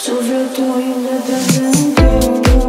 Sobre o teu ainda trazendo.